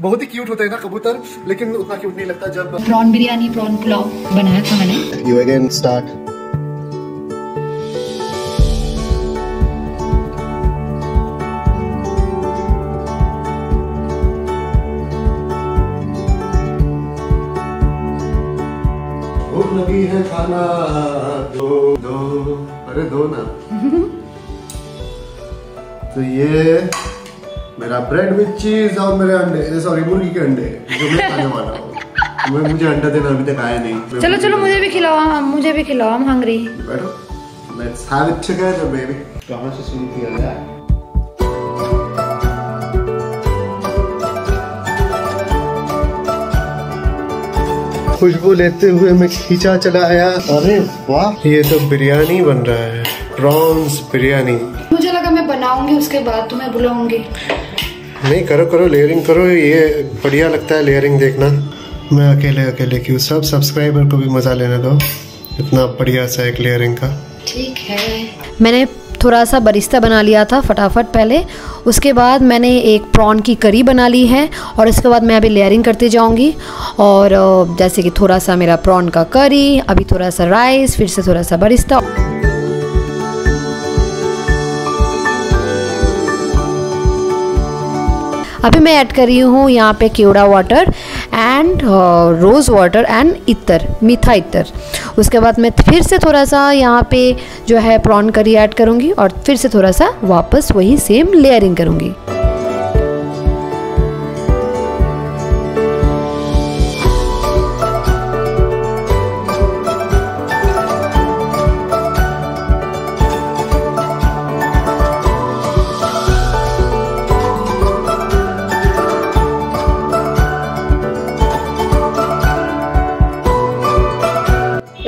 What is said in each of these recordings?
बहुत ही क्यूट होता है ना कबूतर, लेकिन उतना क्यूट नहीं लगता जब प्रॉन बिरयानी प्रॉन पुलाव बनाया था मैंने। You again start. लगी है खाना दो दो, अरे दो ना। तो ये मेरा ब्रेड विद चीज और मेरे अंडे, सॉरी मुर्गी के अंडे जो मैं खाने वाला हूँ। मुझे अंडा देना अभी तक आया नहीं। चलो चलो मुझे भी खिलाओ, मुझे भी खिलाओ, I'm hungry। बैठो, let's have it together baby। कहाँ से शुरू किया जाए? खुशबू लेते हुए मैं खींचा चला आया। अरे वाह, ये तो बिरयानी बन रहा है, प्रॉन्स बिरयानी। मुझे लगा मैं बनाऊंगी उसके बाद तुम्हें बुलाऊंगी। नहीं, करो करो लेयरिंग करो, ये बढ़िया लगता है लेयरिंग। देखना मैं अकेले अकेले क्यों, सब सब्सक्राइबर को भी मजा लेने दो। इतना बढ़िया सा एक लेयरिंग का। ठीक है, मैंने थोड़ा सा बरिस्ता बना लिया था फटाफट पहले, उसके बाद मैंने एक प्रॉन की करी बना ली है और इसके बाद मैं अभी लेयरिंग करते जाऊंगी। और जैसे कि थोड़ा सा मेरा प्रॉन का करी, अभी थोड़ा सा राइस, फिर से थोड़ा सा बरिस्ता। अभी मैं ऐड कर रही हूँ यहाँ पे केवड़ा water and rose water and इतर, मीठा इतर। उसके बाद मैं फिर से थोड़ा सा यहाँ पे जो है प्रॉन करी ऐड करूँगी और फिर से थोड़ा सा वापस वही सेम लेयरिंग करूँगी।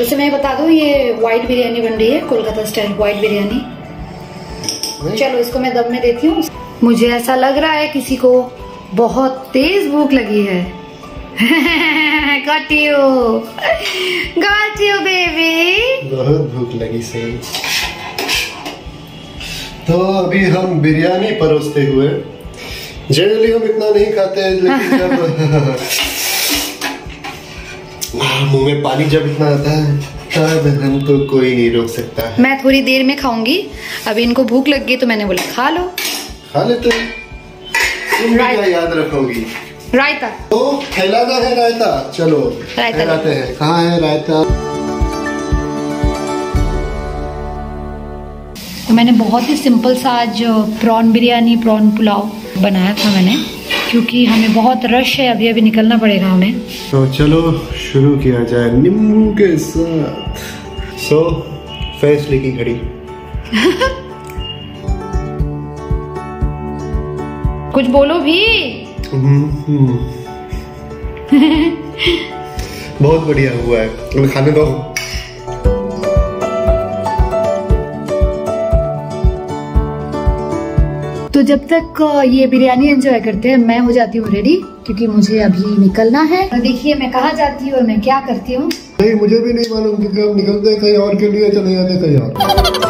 वैसे मैं बता दूं, ये व्हाइट बिरयानी बन रही है, कोलकाता स्टाइल व्हाइट बिरयानी। चलो इसको मैं दम में देती हूँ। मुझे ऐसा लग रहा है किसी को बहुत तेज भूख लगी है। Got you, got you baby। बहुत भूख लगी से। तो अभी हम बिरयानी परोसते हुए, जनरली हम इतना नहीं खाते हैं लेकिन जब मुंह में पानी जब इतना आता है तब हम तो कोई नहीं रोक सकता है। मैं थोड़ी देर में खाऊंगी, अभी इनको भूख लग गई तो मैंने बोला खा लो, खा लेते हैं। तुम क्या याद रखोगी? रायता तो फैलाना है, रायता। चलो फैलाते हैं। कहाँ है रायता? तो मैंने बहुत ही सिंपल सा आज प्रॉन बिरयानी प्रॉन पुलाव बनाया था मैंने, क्योंकि हमें बहुत रश है, अभी अभी निकलना पड़ेगा हमें। तो चलो शुरू किया जाए नींबू के साथ। सो फैसले की घड़ी। कुछ बोलो भी। बहुत बढ़िया हुआ है, खाने दो। तो जब तक ये बिरयानी एंजॉय करते हैं मैं हो जाती हूँ रेडी, क्योंकि मुझे अभी निकलना है। तो देखिए मैं कहाँ जाती हूँ और मैं क्या करती हूँ। नहीं मुझे भी नहीं मालूम, क्योंकि हम निकलते हैं कहीं और के लिए, चले जाते कहीं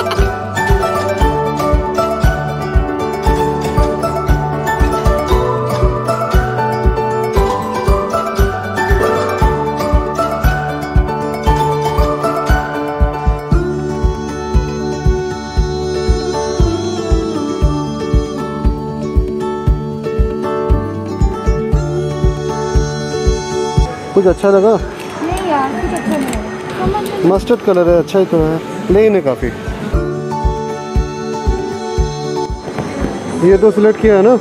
कुछ अच्छा लगा? नहीं यार कुछ अच्छा नहीं। मस्टर्ड कलर है, अच्छा ही तो है। नहीं नहीं काफी। ये तो सिलेक्ट किया है ना।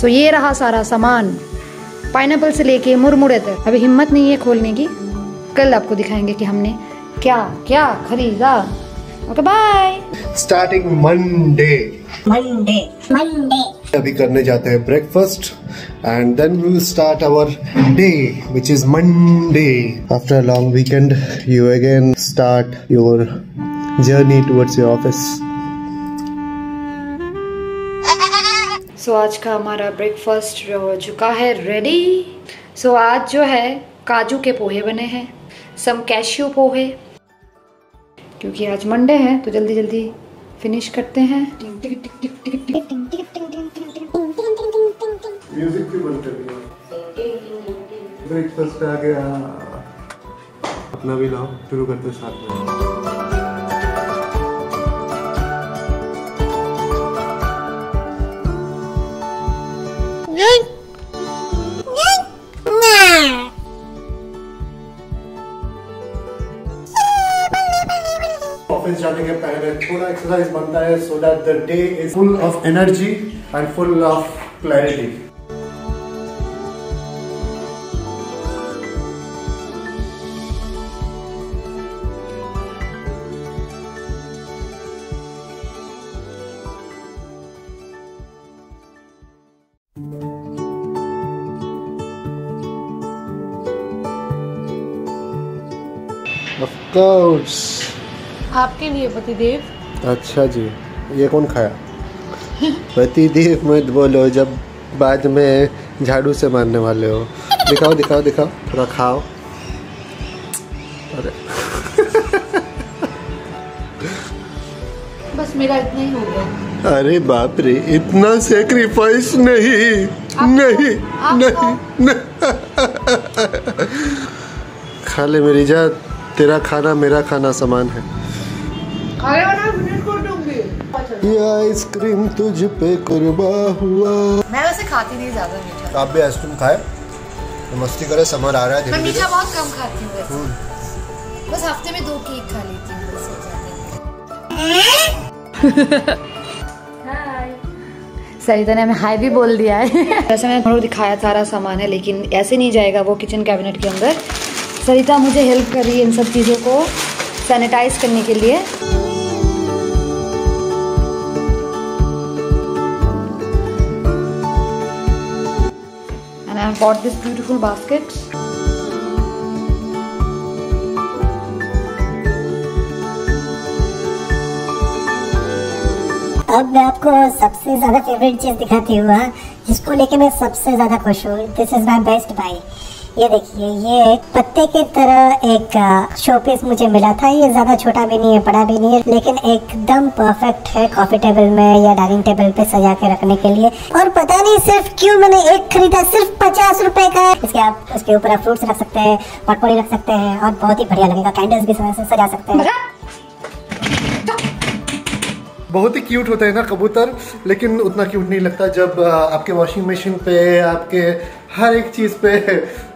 सो ये रहा सारा सामान, पाइनएप्पल से लेके मुरमुरे तक। अभी हिम्मत नहीं है खोलने की, कल आपको दिखाएंगे कि हमने क्या क्या खरीदा। Okay bye. Starting Monday Monday Monday. अभी करने जाते हैं breakfast and then we will start our day which is Monday after a long weekend. You again start your journey towards your office. So आज का हमारा breakfast हो चुका है ready. So आज जो है काजू के पोहे बने हैं, some cashew पोहे, क्योंकि आज Monday है तो जल्दी जल्दी finish करते हैं। म्यूजिक भी बंद कर दिया। ब्रेकफास्ट आ गया, अपना भी लाओ, शुरू करते साथ में। जाने के पहले थोड़ा एक्सरसाइज बनता है so that the day is full of energy and full of clarity. Of course. आपके लिए पतिदेव। अच्छा जी, ये कौन खाया? पतिदेव मत बोलो, जब बाद में झाड़ू से मारने वाले हो। दिखाओ दिखाओ दिखाओ, थोड़ा खाओ। अरे बस मेरा इतना ही हो गया। अरे बाप रे, इतना सेक्रीफाइस नहीं नहीं नहीं। खा ले मेरी जात, तेरा खाना मेरा खाना समान है। ये आइसक्रीम तुझ पे कुर्बा हुआ। मैं वैसे खाती नहीं ज़्यादा मीठा। आप भी आइसक्रीम खाए, मस्ती करे, समर आ रहा है। मैं मीठा बहुत कम खाती हूँ, बस हफ्ते में 2 केक खा लेती हूँ। सरिता ने हमें हाय भी बोल दिया है। वैसे मैंने थोड़ा दिखाया सारा सामान है, लेकिन ऐसे नहीं जाएगा वो किचन कैबिनेट के अंदर। सरिता मुझे हेल्प कर रही है इन सब चीज़ों को सैनिटाइज करने के लिए। I bought this beautiful basket. अब मैं आपको सबसे ज़्यादा फेवरेट चीज़ दिखाती हुआ, जिसको लेके मैं सबसे ज़्यादा खुश हूँ। This is my best buy. ये देखिए, ये पत्ते की तरह एक शोपीस मुझे मिला था। ये ज़्यादा छोटा भी नहीं है, बड़ा भी नहीं है, लेकिन एकदम परफेक्ट है कॉफ़ी टेबल में या डाइनिंग टेबल पे सजा के रखने के लिए। और पता नहीं सिर्फ क्यों मैंने एक खरीदा, सिर्फ 50 रुपए का है। इसके आप उसके ऊपर आप फ्रूट्स रख सकते हैं, पटपड़ी रख सकते हैं, और बहुत ही बढ़िया लगेगा। कैंडल्स भी सजा सकते हैं। बहुत ही क्यूट होता है ना कबूतर, लेकिन उतना क्यूट नहीं लगता जब आपके वॉशिंग मशीन पे, आपके हर एक चीज़ पे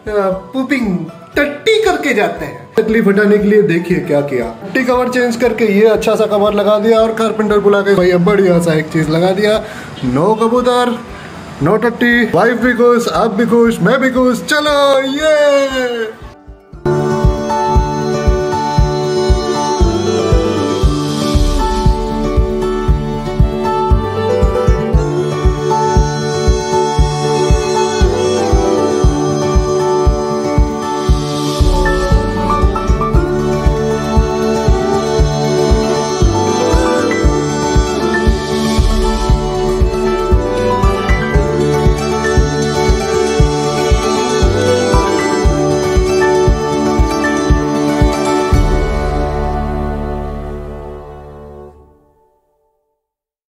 पुपिंग टट्टी करके जाते हैं। तकलीफ हटाने के लिए देखिए क्या किया, टट्टी कवर चेंज करके ये अच्छा सा कवर लगा दिया, और कारपेंटर बुला के भैया बढ़िया सा एक चीज़ लगा दिया। नो कबूतर, नो टट्टी। वाइफ भी खुश, आप भी खुश, मैं भी खुश। चलो ये